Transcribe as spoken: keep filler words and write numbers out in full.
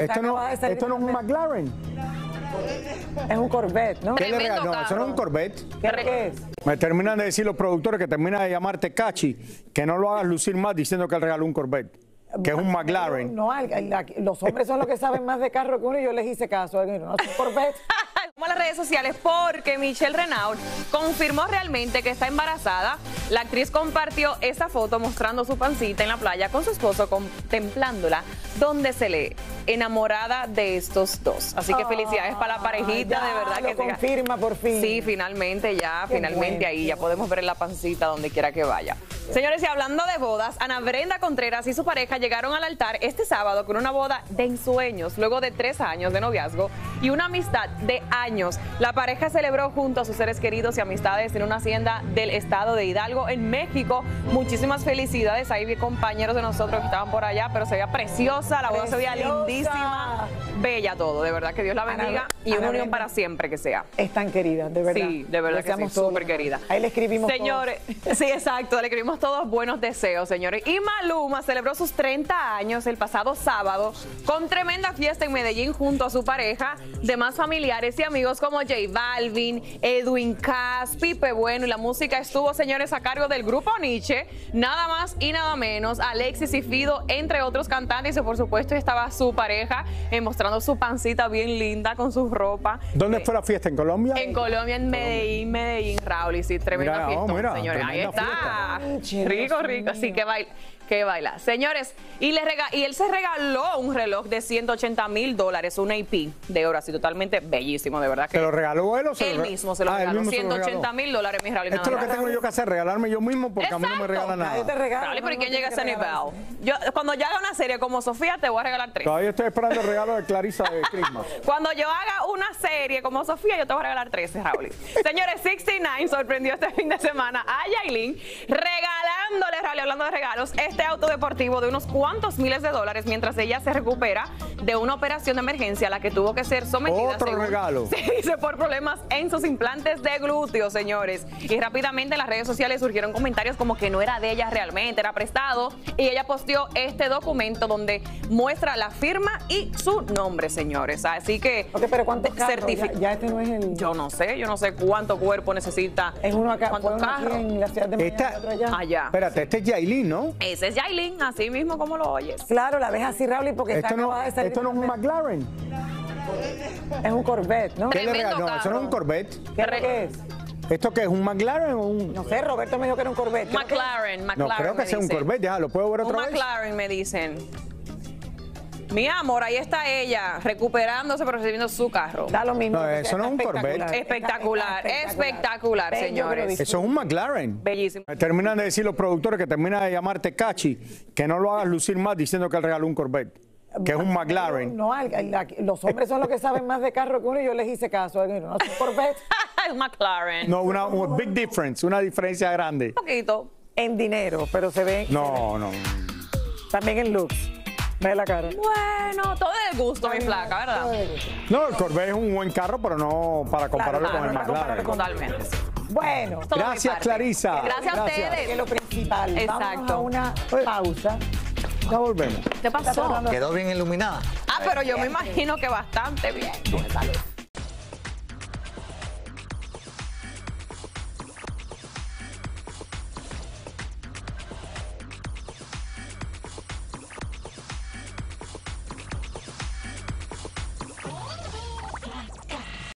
que esto está no, acabada de salir. Esto no es un McLaren. Es un Corvette, ¿no? ¿Qué le regaló? No, eso no es un Corvette. ¿Qué, ¿Qué es? Me terminan de decir los productores que terminan de llamarte Cachi, que no lo hagas lucir más diciendo que él regaló un Corvette, que es un McLaren. No, no, los hombres son los que saben más de carro que uno y yo les hice caso. No, es un Corvette. A las redes sociales porque Michelle Renaud confirmó realmente que está embarazada. La actriz compartió esa foto mostrando su pancita en la playa con su esposo contemplándola, donde se lee enamorada de estos dos. Así que felicidades ah, para la parejita, ya, de verdad lo que confirma por fin. Sí, finalmente ya, qué finalmente bueno. Ahí ya podemos ver en la pancita donde quiera que vaya. Señores, y hablando de bodas, Ana Brenda Contreras y su pareja llegaron al altar este sábado con una boda de ensueños, luego de tres años de noviazgo y una amistad de años. La pareja celebró junto a sus seres queridos y amistades en una hacienda del estado de Hidalgo, en México. Muchísimas felicidades. Ahí vi compañeros de nosotros que estaban por allá, pero se veía preciosa, la boda se veía lindísima, bella todo. De verdad que Dios la bendiga y una unión para siempre que sea. Es tan querida, de verdad. Sí, de verdad que sí, súper querida. Ahí le escribimos todos. Señores, sí, exacto, le escribimos todos buenos deseos, señores. Y Maluma celebró sus treinta años el pasado sábado con tremenda fiesta en Medellín junto a su pareja, demás familiares y amigos como J Balvin, Edwin Cass, Pipe Bueno, y la música estuvo, señores, a cargo del grupo Niche, nada más y nada menos, Alexis y Fido, entre otros cantantes, y por supuesto estaba su pareja eh, mostrando su pancita bien linda con su ropa. ¿Dónde eh, fue la fiesta? ¿En Colombia? En Colombia, en Medellín, Medellín, Raúl, y sí, tremenda mira, fiesta, oh, mira, señores, ahí está. Fiesta. Rico, rico, así que baila, que baila. Señores, y, le rega y él se regaló un reloj de ciento ochenta mil dólares, un A P de oro, así totalmente bellísimo, de verdad. Que ¿se lo regaló él o se lo mismo se lo ah, regaló? ciento ochenta mil dólares, mi Raúl. Esto es lo que tengo yo que hacer, regalarme yo mismo, porque exacto, a mí no me regala nada. Nadie te regala. Raúl, ¿por no, quién no llega a ese nivel? Yo, cuando yo haga una serie como Sofía, te voy a regalar tres. Todavía estoy esperando el regalo de Clarisa de Christmas. Cuando yo haga una serie como Sofía, yo te voy a regalar tres, Raúl. Señores, sesenta y nueve sorprendió este fin de semana a Yailín regalándole, Raúl, hablando de regalos, este auto deportivo de unos cuantos miles de dólares mientras ella se recupera de una operación de emergencia a la que tuvo que ser sometida. Otro según, regalo. Se dice por problemas en sus implantes de glúteo, señores. Y rápidamente en las redes sociales surgieron comentarios como que no era de ella realmente, era prestado. Y ella posteó este documento donde muestra la firma y su nombre, señores. Así que... Ok, pero ¿cuántos carros? Ya, ya este no es el... Yo no sé, yo no sé cuánto cuerpo necesita. Es uno acá, ¿cuántos uno carros? Aquí en la ciudad de Miami, esta... otro allá. Allá. Espérate, este es Yailín, ¿no? Ese es Yailín, así mismo como lo oyes. Claro, la ves así, Raúl, porque esto está no, acabada de salir. Esto no es un McLaren. Es un Corvette, ¿no? ¿Qué le regaló? No, eso no es un Corvette. ¿Qué, ¿Qué es? ¿Esto qué es? ¿Un McLaren o un...? No sé, Roberto me dijo que era un Corvette. McLaren, McLaren. No creo que sea un Corvette, ya, ¿lo puedo ver otra vez? Un McLaren, me dicen. Mi amor, ahí está ella, recuperándose, pero recibiendo su carro. Da lo mismo. No, eso no es un Corvette. Espectacular, espectacular, señores. Eso es un McLaren. Bellísimo. Terminan de decir los productores que terminan de llamarte Cachi, que no lo hagas lucir más diciendo que él regaló un Corvette, que es un McLaren. No, los hombres son los que saben más de carro que uno y yo les hice caso. No, es un Corvette. Es McLaren. No, una big difference, una diferencia grande. Un poquito. En dinero, pero se ve. No, no. También en looks. Me la cara. Bueno, todo el gusto, mi flaca, ¿verdad? No, el Corvette es un buen carro, pero no para compararlo claro, con claro, el McLaren. Totalmente. Bueno, gracias, Clarisa. Gracias a ustedes. Que es lo principal. Exacto. Vamos a una pausa. Ya volvemos. ¿Qué pasó? Quedó bien iluminada. Ah, pero yo me imagino que bastante bien.